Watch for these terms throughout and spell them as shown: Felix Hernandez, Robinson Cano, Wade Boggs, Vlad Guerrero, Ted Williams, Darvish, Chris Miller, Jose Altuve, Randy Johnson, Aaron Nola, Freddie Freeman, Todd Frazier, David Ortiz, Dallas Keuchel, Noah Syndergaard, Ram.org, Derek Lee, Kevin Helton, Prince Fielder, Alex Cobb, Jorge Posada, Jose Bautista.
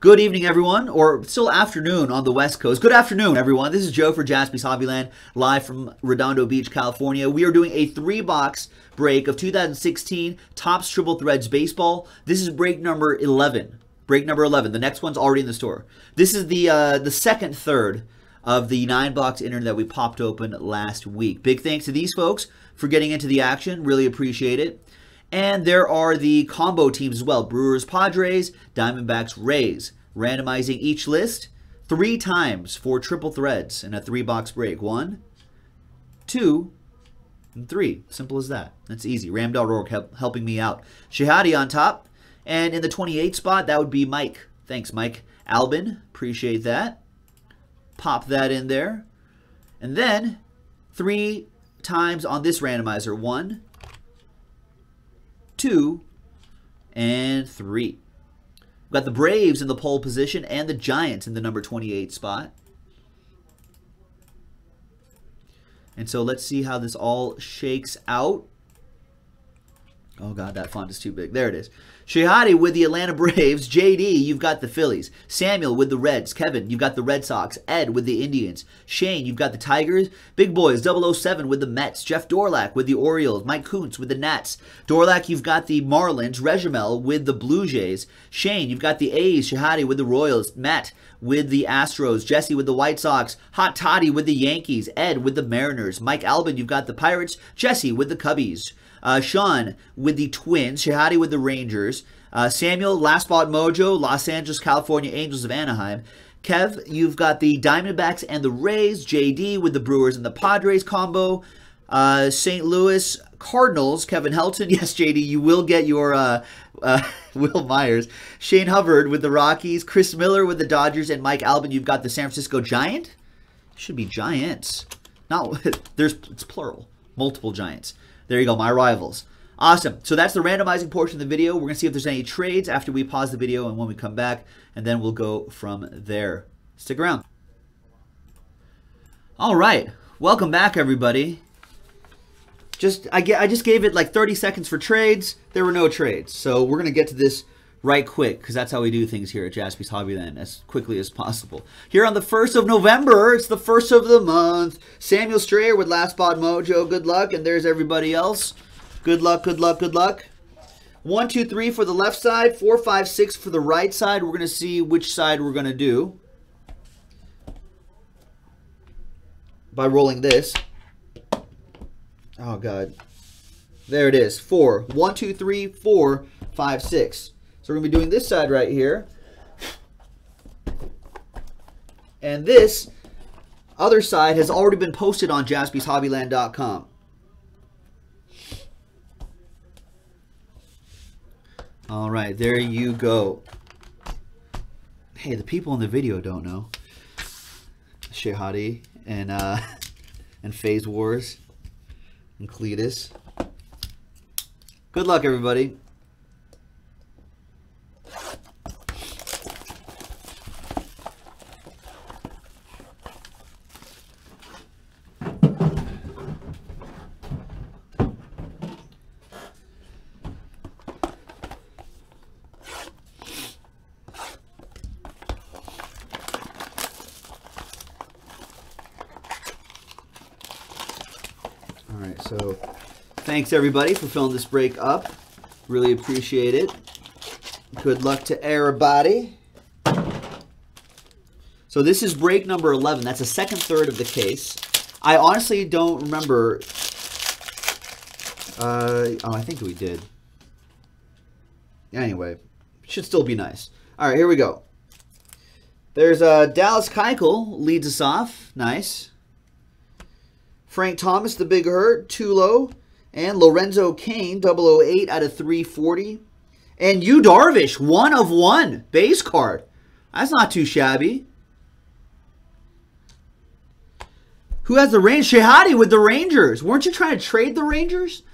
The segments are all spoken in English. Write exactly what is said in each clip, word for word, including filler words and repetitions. Good evening, everyone, or still afternoon on the West Coast. Good afternoon, everyone. This is Joe for Jaspi's Hobbyland, live from Redondo Beach, California. We are doing a three-box break of two thousand sixteen Topps Triple Threads Baseball. This is break number eleven. Break number eleven. The next one's already in the store. This is the uh, the second third of the nine-box internet that we popped open last week. Big thanks to these folks for getting into the action. Really appreciate it. And there are the combo teams as well. Brewers, Padres, Diamondbacks, Rays. Randomizing each list three times for triple threads in a three-box break. One, two, and three. Simple as that. That's easy. Ram dot org help, helping me out. Shahadi on top. And in the twenty-eight spot, that would be Mike. Thanks, Mike. Albin, appreciate that. Pop that in there. And then three times on this randomizer. One, two, and three. We've got the Braves in the pole position and the Giants in the number twenty-eight spot. And so let's see how this all shakes out. Oh, God, that font is too big. There it is. Shahadi with the Atlanta Braves. J D, you've got the Phillies. Samuel with the Reds. Kevin, you've got the Red Sox. Ed with the Indians. Shane, you've got the Tigers. Big Boys, double oh seven with the Mets. Jeff Dorlarque with the Orioles. Mike Kuntz with the Nats. Dorlarque, you've got the Marlins. Rejamel with the Blue Jays. Shane, you've got the A's. Shahadi with the Royals. Matt with the Astros. Jesse with the White Sox. Hot Toddy with the Yankees. Ed with the Mariners. Mike Albin, you've got the Pirates. Jesse with the Cubbies. Uh, Sean with the Twins. Shahadi with the Rangers. Uh, Samuel, Last Spot Mojo, Los Angeles, California, Angels of Anaheim. Kev, you've got the Diamondbacks and the Rays. J D with the Brewers and the Padres combo. Uh, Saint Louis Cardinals, Kevin Helton. Yes, J D, you will get your uh, uh, Will Myers. Shane Hubbard with the Rockies. Chris Miller with the Dodgers. And Mike Albin, you've got the San Francisco Giant. Should be Giants. Not, there's, it's plural. Multiple Giants. There you go, my rivals. Awesome. So that's the randomizing portion of the video. We're going to see if there's any trades after we pause the video and when we come back, and then we'll go from there. Stick around. All right. Welcome back, everybody. Just I, get, I just gave it like thirty seconds for trades. There were no trades. So we're going to get to this right quick because that's how we do things here at Jaspi's Hobbyland, as quickly as possible. Here on the first of November, it's the first of the month. Samuel Strayer with Last Spot Mojo. Good luck. And there's everybody else. Good luck, good luck, good luck. One, two, three for the left side. Four, five, six for the right side. We're going to see which side we're going to do by rolling this. Oh, God. There it is. Four. One, two, three, four, five, six. So we're going to be doing this side right here. And this other side has already been posted on Jaspys Hobbyland dot com. All right, there you go. Hey, the people in the video don't know. Shahadi and uh, and Phase Wars and Cletus. Good luck, everybody. So thanks, everybody, for filling this break up. Really appreciate it. Good luck to everybody. So this is break number eleven. That's a second third of the case. I honestly don't remember. Uh, oh, I think we did. Anyway, should still be nice. All right, here we go. There's uh, Dallas Keuchel leads us off. Nice. Frank Thomas, the Big Hurt, Tulo, and Lorenzo Cain, double oh eight out of three forty. And you, Darvish, one of one, base card. That's not too shabby. Who has the Rangers? Shahadi with the Rangers. Weren't you trying to trade the Rangers?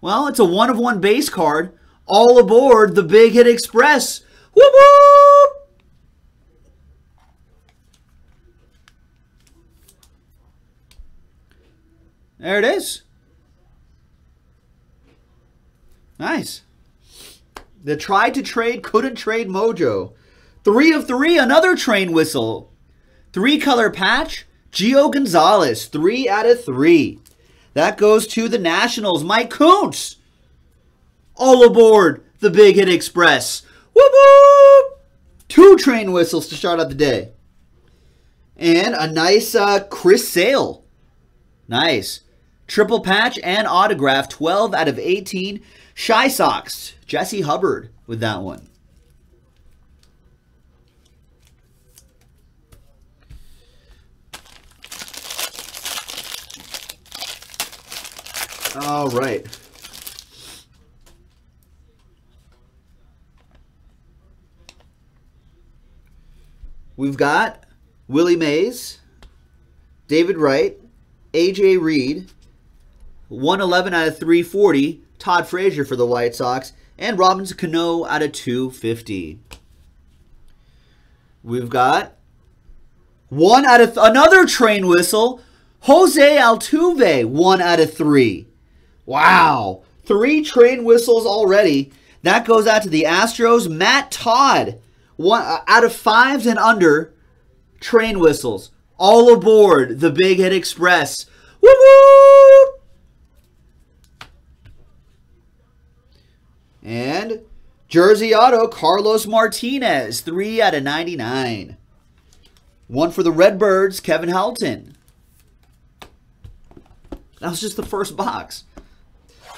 Well, it's a one of one base card. All aboard the Big Hit Express. Whoop, whoop! There it is. Nice. The tried to trade, couldn't trade mojo. Three of three, another train whistle. Three color patch, Gio Gonzalez, three out of three. That goes to the Nationals. Mike Koontz, all aboard the Big Hit Express. Whoop, whoop. Two train whistles to start out the day. And a nice uh, Chris Sale. Nice. Triple patch and autograph, twelve out of eighteen. Shy Sox, Jesse Hubbard with that one. All right. We've got Willie Mays, David Wright, A J Reid, one eleven out of three forty, Todd Frazier for the White Sox, and Robinson Cano out of two fifty. We've got one out of th another train whistle, Jose Altuve, one out of three. Wow, three train whistles already. That goes out to the Astros. Matt Todd, one uh, out of fives and under train whistles. All aboard the Big Hit Express. Woo woo! And jersey auto, Carlos Martinez, three out of ninety-nine. One for the Redbirds, Kevin Helton. That was just the first box.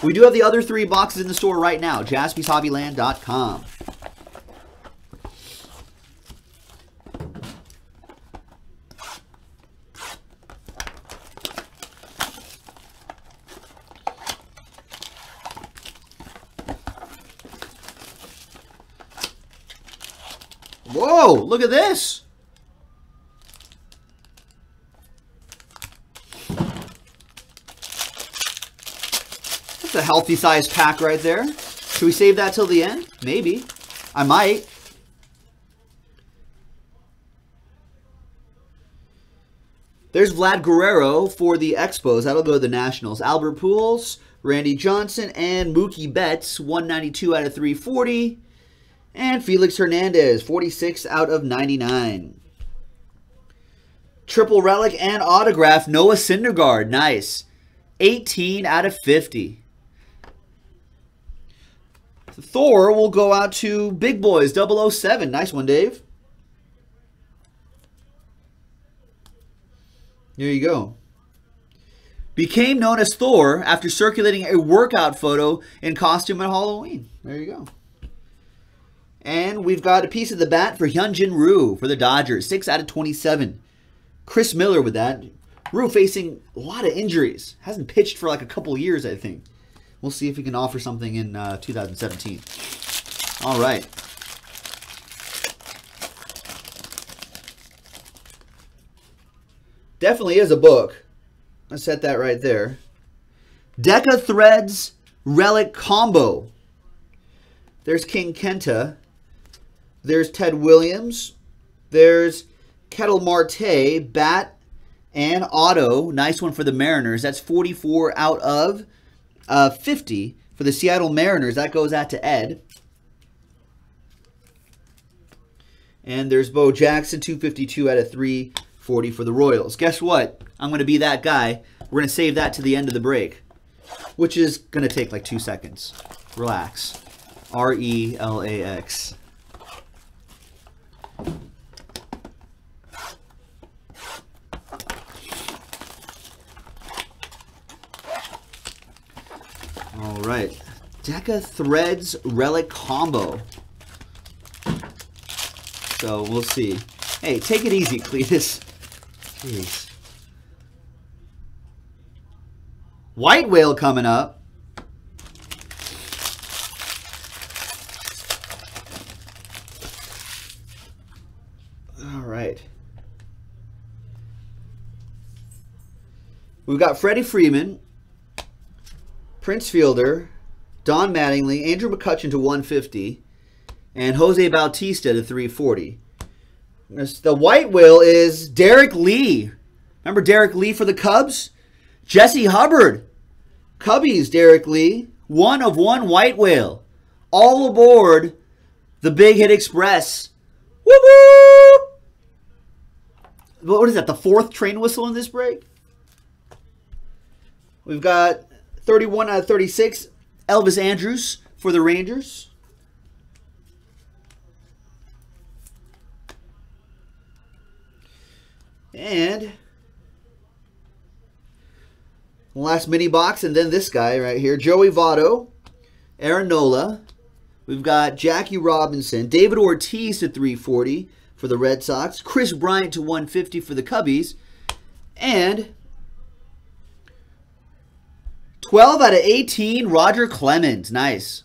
We do have the other three boxes in the store right now. Jaspys Hobbyland dot com. Whoa, look at this. A healthy size pack right there. Should we save that till the end? Maybe. I might. There's Vlad Guerrero for the Expos. That'll go to the Nationals. Albert Pujols, Randy Johnson, and Mookie Betts, one ninety-two out of three forty. And Felix Hernandez, forty-six out of ninety-nine. Triple relic and autograph, Noah Syndergaard. Nice. eighteen out of fifty. Thor will go out to Big Boys double oh seven. Nice one, Dave. There you go. Became known as Thor after circulating a workout photo in costume at Halloween. There you go. And we've got a piece of the bat for Hyunjin Ryu for the Dodgers. six out of twenty-seven. Chris Miller with that. Ryu facing a lot of injuries. Hasn't pitched for like a couple years, I think. We'll see if he can offer something in uh, two thousand seventeen. All right. Definitely is a book. Let's set that right there. Deca Threads Relic Combo. There's King Kenta. There's Ted Williams. There's Ketel Marte, bat and auto. Nice one for the Mariners. That's forty-four out of... Uh, fifty for the Seattle Mariners. That goes out to Ed. And there's Bo Jackson, two fifty-two out of three forty for the Royals. Guess what? I'm going to be that guy. We're going to save that to the end of the break, which is going to take like two seconds. Relax. R E L A X. All right, Deca Threads Relic Combo. So we'll see. Hey, take it easy, Cletus. Jeez. White Whale coming up. All right. We've got Freddie Freeman, Prince Fielder, Don Mattingly, Andrew McCutchen to one fifty, and Jose Bautista to three forty. The white whale is Derek Lee. Remember Derek Lee for the Cubs? Jesse Hubbard. Cubbies, Derek Lee. One of one white whale. All aboard the Big Hit Express. Woo-woo! What is that, the fourth train whistle in this break? We've got thirty-one out of thirty-six, Elvis Andrus for the Rangers. And last mini box, and then this guy right here, Joey Votto, Aaron Nola. We've got Jackie Robinson, David Ortiz to three forty for the Red Sox, Chris Bryant to one fifty for the Cubbies, and twelve out of eighteen, Roger Clemens. Nice.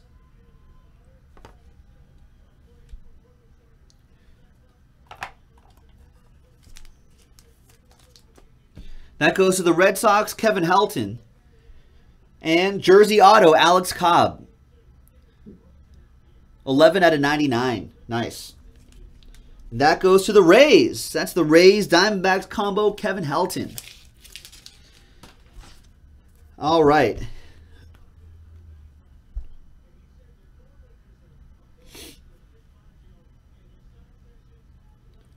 That goes to the Red Sox, Kevin Helton, and Jersey Auto, Alex Cobb. eleven out of ninety-nine. Nice. That goes to the Rays. That's the Rays Diamondbacks combo, Kevin Helton. All right.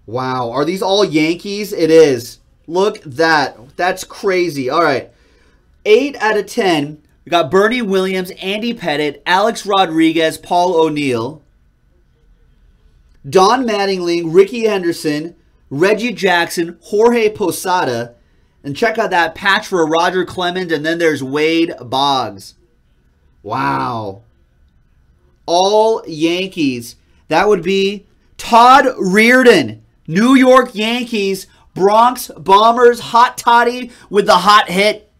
Wow. Are these all Yankees? It is. Look at that. That's crazy. All right. eight out of ten. We got Bernie Williams, Andy Pettitte, Alex Rodriguez, Paul O'Neill, Don Mattingly, Ricky Henderson, Reggie Jackson, Jorge Posada. And check out that patch for Roger Clemens. And then there's Wade Boggs. Wow. All Yankees. That would be Todd Reardon, New York Yankees, Bronx Bombers, Hot Toddy with the hot hit.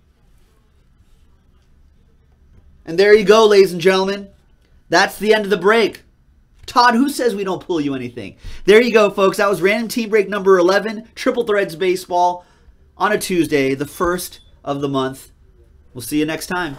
And there you go, ladies and gentlemen. That's the end of the break. Todd, who says we don't pull you anything? There you go, folks. That was Random Team Break number eleven, Triple Threads Baseball on a Tuesday, the first of the month. We'll see you next time.